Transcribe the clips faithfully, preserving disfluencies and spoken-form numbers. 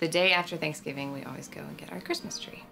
the day after Thanksgiving, we always go and get our Christmas tree.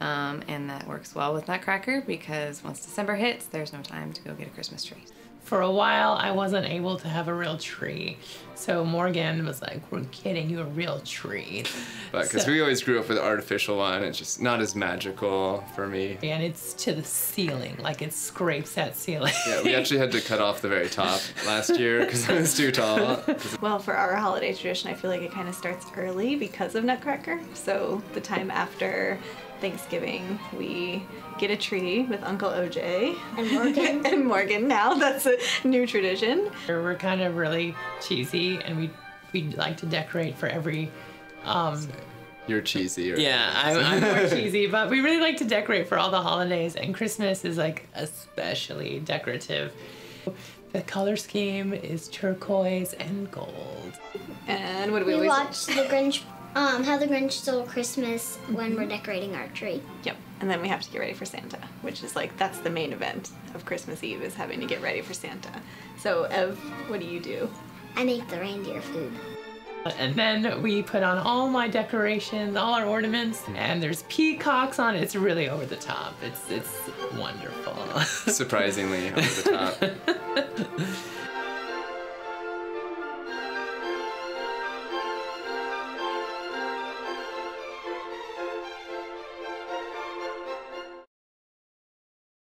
Um, and that works well with Nutcracker because once December hits, there's no time to go get a Christmas tree. For a while, I wasn't able to have a real tree. So Morgan was like, we're getting you a real tree. But because so, we always grew up with an artificial one, it's just not as magical for me. And it's to the ceiling, like it scrapes that ceiling. Yeah, we actually had to cut off the very top last year because it was too tall. Well, for our holiday tradition, I feel like it kind of starts early because of Nutcracker. So the time after Thanksgiving, we get a tree with Uncle O J and Morgan. and Morgan now, that's a new tradition. We're kind of really cheesy, and we we like to decorate for every. Um, You're cheesy, or yeah, I'm, I'm more cheesy, but we really like to decorate for all the holidays, and Christmas is like especially decorative. The color scheme is turquoise and gold. And what do we, we always watch the Grinch. Um, How the Grinch Stole Christmas when we're decorating our tree. Yep, and then we have to get ready for Santa, which is like, that's the main event of Christmas Eve, is having to get ready for Santa. So, Ev, what do you do? I make the reindeer food. And then we put on all my decorations, all our ornaments, and there's peacocks on it. It's really over the top. It's, it's wonderful. Surprisingly over the top.